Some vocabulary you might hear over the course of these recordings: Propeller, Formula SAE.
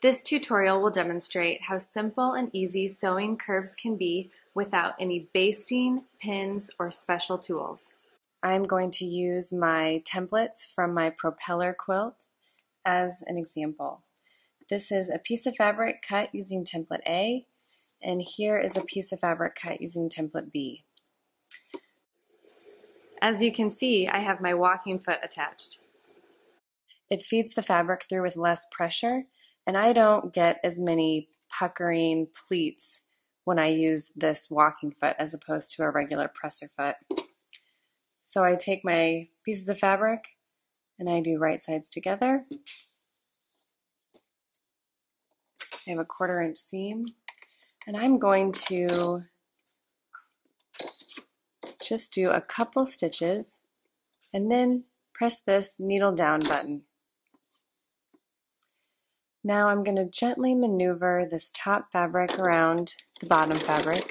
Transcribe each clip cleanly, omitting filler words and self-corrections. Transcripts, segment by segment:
This tutorial will demonstrate how simple and easy sewing curves can be without any basting, pins, or special tools. I'm going to use my templates from my Propeller quilt as an example. This is a piece of fabric cut using template A, and here is a piece of fabric cut using template B. As you can see, I have my walking foot attached. It feeds the fabric through with less pressure, and I don't get as many puckering pleats when I use this walking foot as opposed to a regular presser foot. So I take my pieces of fabric and I do right sides together. I have a 1/4 inch seam, and I'm going to just do a couple stitches and then press this needle down button. Now I'm going to gently maneuver this top fabric around the bottom fabric.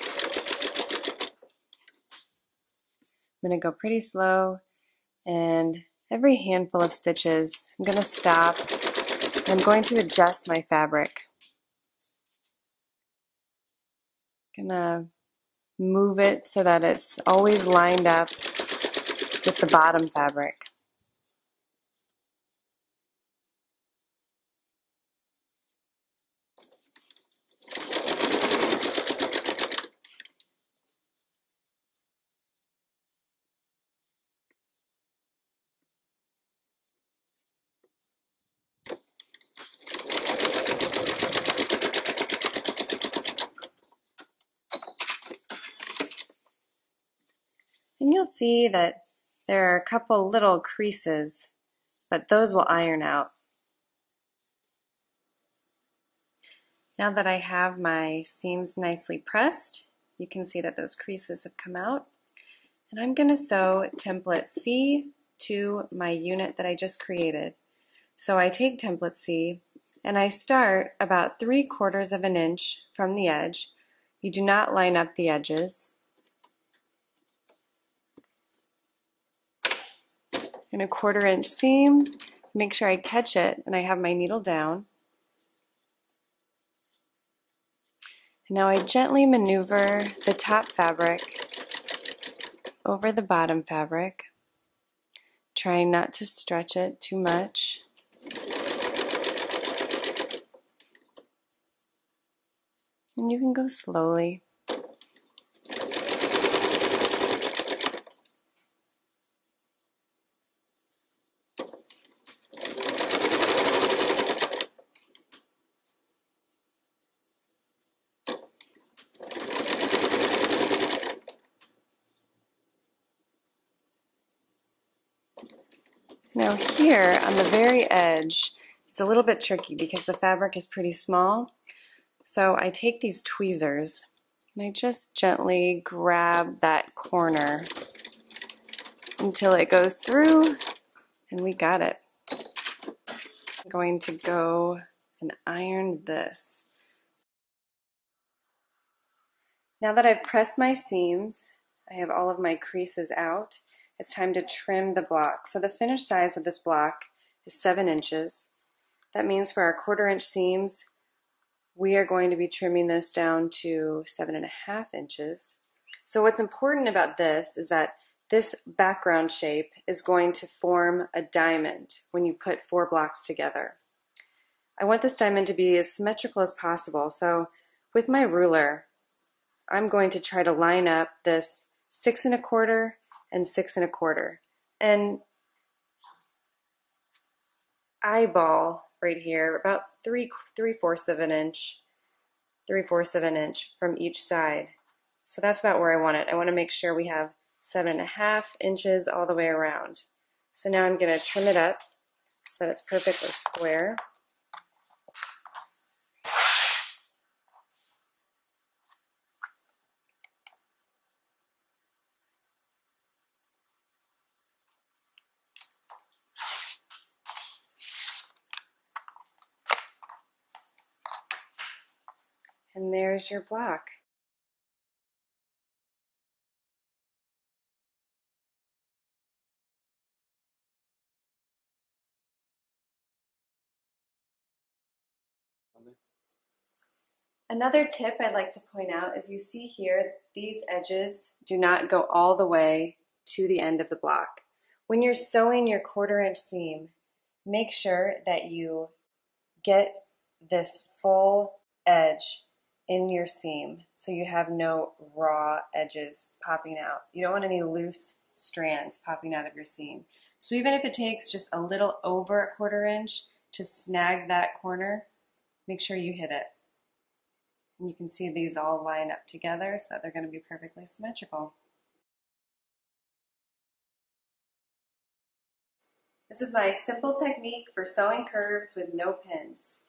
I'm going to go pretty slow, and every handful of stitches I'm going to stop. I'm going to adjust my fabric. I'm going to move it so that it's always lined up with the bottom fabric. And you'll see that there are a couple little creases, but those will iron out. Now that I have my seams nicely pressed, you can see that those creases have come out. And I'm going to sew template C to my unit that I just created. So I take template C and I start about 3/4 of an inch from the edge. You do not line up the edges. And a 1/4 inch seam, make sure I catch it, and I have my needle down. And now I gently maneuver the top fabric over the bottom fabric, trying not to stretch it too much. And you can go slowly. Now here on the very edge, it's a little bit tricky because the fabric is pretty small. So I take these tweezers and I just gently grab that corner until it goes through, and we got it. I'm going to go and iron this. Now that I've pressed my seams, I have all of my creases out. It's time to trim the block. So the finished size of this block is 7 inches. That means for our 1/4 inch seams, we are going to be trimming this down to 7.5 inches. So what's important about this is that this background shape is going to form a diamond when you put 4 blocks together. I want this diamond to be as symmetrical as possible. So with my ruler, I'm going to try to line up this 6 1/4 and 6 1/4, and eyeball right here about 3/4 of an inch, 3/4 of an inch from each side. So that's about where I want it. I want to make sure we have 7.5 inches all the way around. So now I'm going to trim it up so that it's perfectly square. and there's your block. Another tip I'd like to point out is you see here, these edges do not go all the way to the end of the block. When you're sewing your 1/4 inch seam, make sure that you get this full edge in your seam so you have no raw edges popping out. You don't want any loose strands popping out of your seam. So even if it takes just a little over a 1/4 inch to snag that corner, make sure you hit it. And you can see these all line up together so that they're going to be perfectly symmetrical. This is my simple technique for sewing curves with no pins.